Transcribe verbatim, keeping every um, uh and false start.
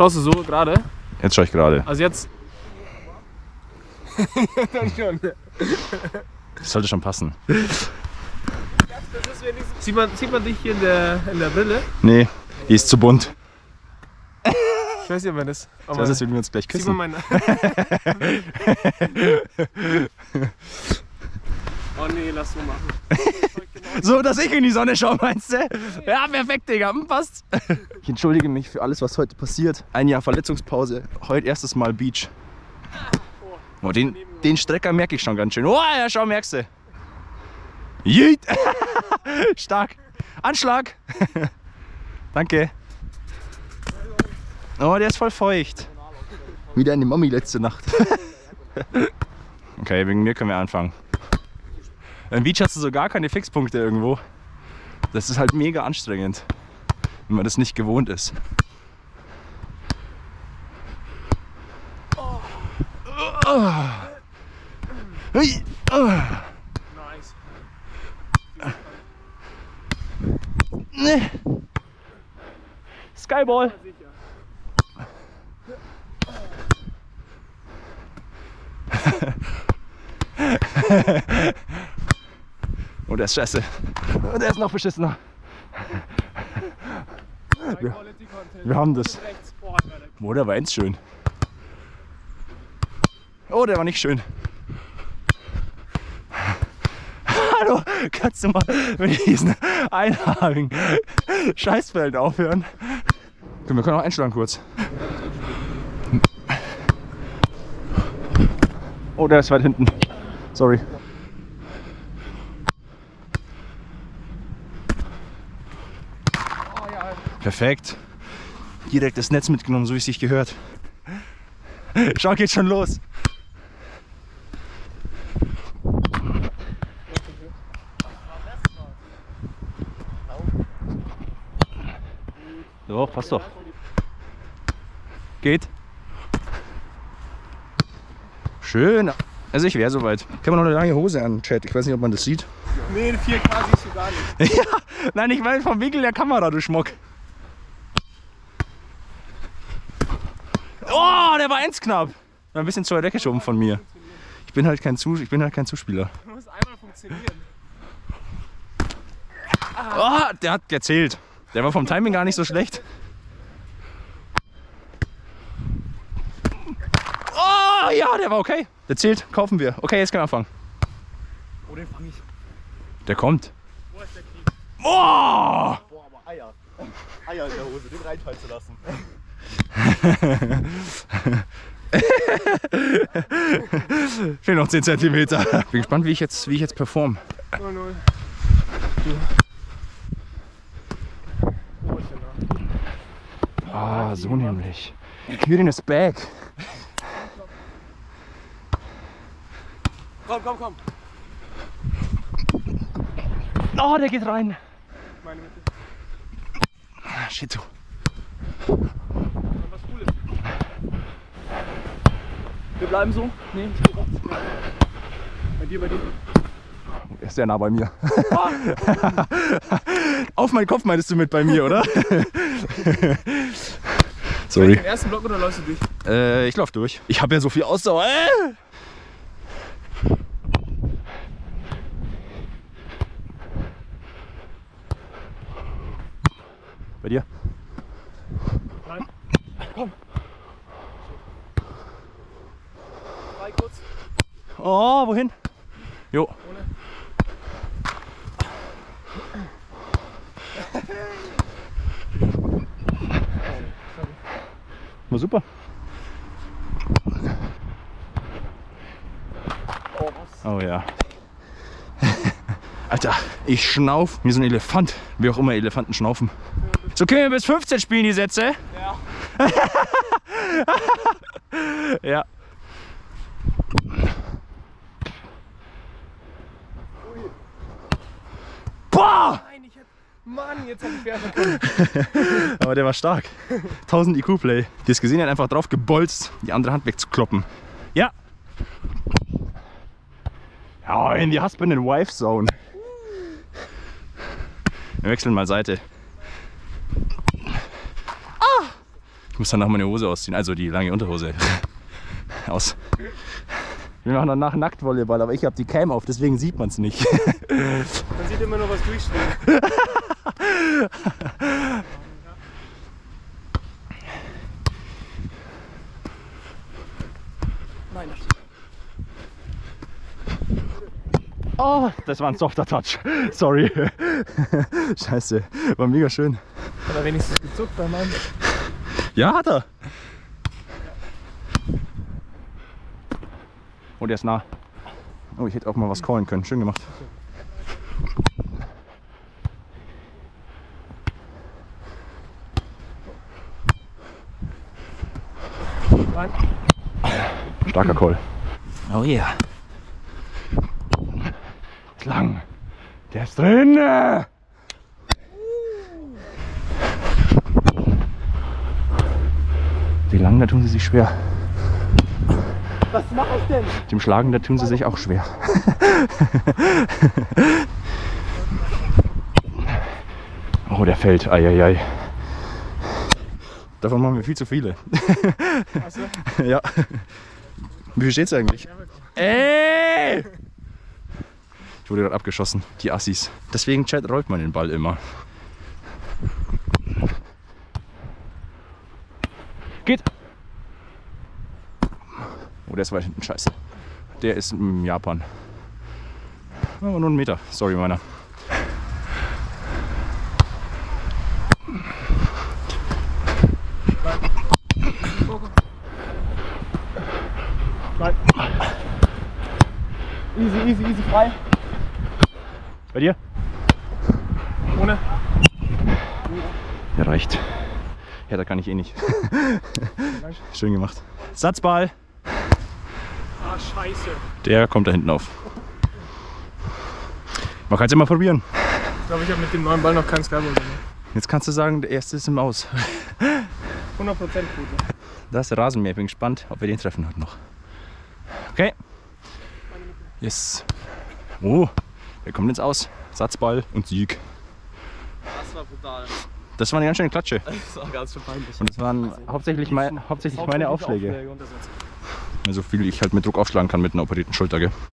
Schaust du so gerade? Jetzt schaue ich gerade. Also jetzt. Das sollte schon passen. Sieht man, sieht man dich hier in der, in der Brille? Nee, die ist zu bunt. Ich weiß nicht, ob man das... Ich weiß nicht, wenn wir uns gleich küssen. Sieht man meine... Oh nee, lass so machen. So, dass ich in die Sonne schaue, meinst du? Ja, perfekt, Digga, passt. Ich entschuldige mich für alles, was heute passiert. Ein Jahr Verletzungspause, heute erstes Mal Beach. Oh, den, den Strecker merke ich schon ganz schön. Oh, ja, schau, merkst du. Yeet! Stark! Anschlag! Danke! Oh, der ist voll feucht! Wie deine Mami letzte Nacht. Okay, wegen mir können wir anfangen. Im Beach hast du so gar keine Fixpunkte irgendwo. Das ist halt mega anstrengend, wenn man das nicht gewohnt ist. Oh. Oh. Oh. Nee. Skyball. Oh, der ist scheiße. Oh, der ist noch beschissener. Wir, wir haben das. Oh, der war eins schön. Oh, der war nicht schön. Hallo, kannst du mal mit diesen einhaarigen Scheißfällen aufhören? Okay, wir können auch einschlagen kurz. Oh, der ist weit hinten. Sorry. Perfekt. Direkt das Netz mitgenommen, so wie es sich gehört. Schau, geht schon los. So, passt doch. Geht. Schön. Also ich wäre soweit. Ich habe noch eine lange Hose an, Chat. Ich weiß nicht, ob man das sieht. Nee, vier K siehst du gar nicht. Ja, nein, ich meine vom Winkel der Kamera, du Schmuck. Oh, der war eins knapp. War ein bisschen zu weit weggeschoben von mir. Ich bin halt kein, Zus ich bin halt kein Zuspieler. Du musst einmal funktionieren. Oh, der hat gezählt. Der war vom Timing gar nicht so schlecht. Oh ja, der war okay. Der zählt, kaufen wir. Okay, jetzt können wir anfangen. Oh, den fang ich. Der kommt. Wo ist der Kick? Oh! Boah, aber Eier. Eier in der Hose, den reinfallen zu lassen. Fehlen noch zehn Zentimeter. Bin gespannt, wie ich jetzt, wie ich jetzt performe. null null. Ah, so nämlich. You're in his bag. Komm, komm, komm. Oh, der geht rein. Meine Mitte. Shit, du. Was Cooles. Wir bleiben so. Nee, ich geh raus. Bei dir, bei dir. Er ist sehr nah bei mir. Oh. Auf meinen Kopf meinst du mit bei mir, oder? Sorry. Im ersten Block oder läufst du durch? Äh, ich lauf durch. Ich habe ja so viel Ausdauer. Äh! Bei dir? Nein. Komm. Drei kurz. Oh, wohin? Jo. War super. Oh ja. Alter, ich schnauf wie so ein Elefant. Wie auch immer Elefanten schnaufen. So können wir bis fünfzehn spielen, die Sätze. Ja. Ja. Boah! Mann, jetzt hab ich werfen können. Aber der war stark. tausend I Q-Play. Die ist gesehen, die hat einfach drauf gebolzt, die andere Hand wegzukloppen. Ja. Ja, in die Husband and Wife Zone. Wir wechseln mal Seite. Ah! Ich muss danach meine Hose ausziehen, also die lange Unterhose aus. Wir machen danach Nacktvolleyball, aber ich habe die Cam auf, deswegen sieht man es nicht. Man sieht immer nur was durchschwimmen. Nein. Oh, das war ein softer Touch. Sorry. Scheiße, war mega schön. Hat er wenigstens gezuckt beim Mann? Ja, hat er. Und oh, er ist nah. Oh, ich hätte auch mal was callen können. Schön gemacht. Starker Call. Oh ja. Yeah. Ist lang. Der ist drin. Die Langen, da tun sie sich schwer. Was mache ich denn? Dem Schlagen, da tun sie sich auch schwer. Oh, der fällt. Eieiei. Davon machen wir viel zu viele. Achso? Ja. Wie viel steht's eigentlich? Ey! Ich wurde gerade abgeschossen. Die Assis. Deswegen, Chat, rollt man den Ball immer. Geht! Oh, der ist weit hinten, scheiße. Der ist in Japan. Aber nur einen Meter, sorry meiner. Nein. Easy, easy, easy, frei. Bei dir? Ohne. Ja, reicht. Ja, da kann ich eh nicht. Schön gemacht. Satzball. Ah, scheiße. Der kommt da hinten auf. Man kann es immer probieren. Ich glaube, ich habe mit dem neuen Ball noch keinen Skyball gemacht. Jetzt kannst du sagen, der erste ist im Aus. hundert Prozent gut. Da ist der Rasenmäher. Ich bin gespannt, ob wir den treffen heute noch. Okay. Yes. Oh, der kommt ins Aus. Satzball und Sieg. Das war brutal. Das war eine ganz schöne Klatsche. Das war ganz schön peinlich. Und das waren hauptsächlich, mein, hauptsächlich meine Aufschläge. Aufschläge. So viel ich halt mit Druck aufschlagen kann mit einer operierten Schulter, gell?